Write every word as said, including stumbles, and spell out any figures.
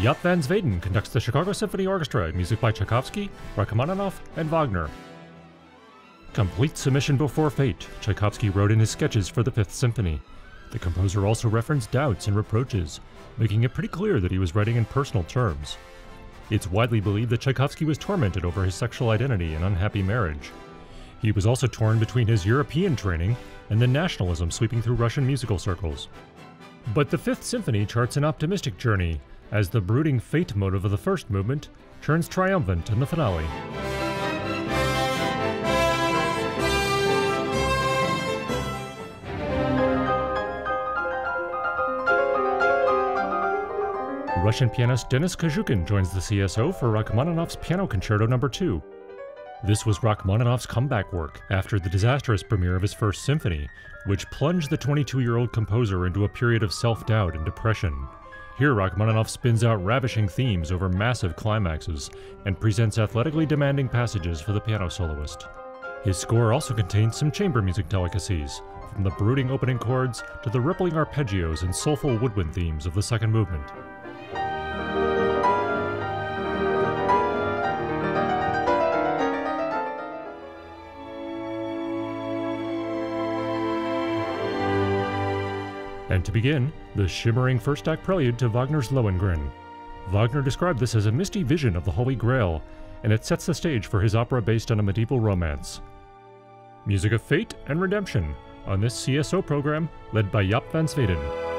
Jaap van Zweden conducts the Chicago Symphony Orchestra, music by Tchaikovsky, Rachmaninoff, and Wagner. Complete submission before fate, Tchaikovsky wrote in his sketches for the Fifth Symphony. The composer also referenced doubts and reproaches, making it pretty clear that he was writing in personal terms. It's widely believed that Tchaikovsky was tormented over his sexual identity and unhappy marriage. He was also torn between his European training and the nationalism sweeping through Russian musical circles. But the Fifth Symphony charts an optimistic journey, as the brooding fate motive of the first movement turns triumphant in the finale. Russian pianist Denis Kozhukhin joins the C S O for Rachmaninoff's Piano Concerto number two. This was Rachmaninoff's comeback work after the disastrous premiere of his first symphony, which plunged the twenty-two-year-old composer into a period of self-doubt and depression. Here Rachmaninoff spins out ravishing themes over massive climaxes and presents athletically demanding passages for the piano soloist. His score also contains some chamber music delicacies, from the brooding opening chords to the rippling arpeggios and soulful woodwind themes of the second movement. And to begin, the shimmering first act prelude to Wagner's Lohengrin. Wagner described this as a misty vision of the Holy Grail, and it sets the stage for his opera based on a medieval romance. Music of fate and redemption on this C S O program led by Jaap van Zweden.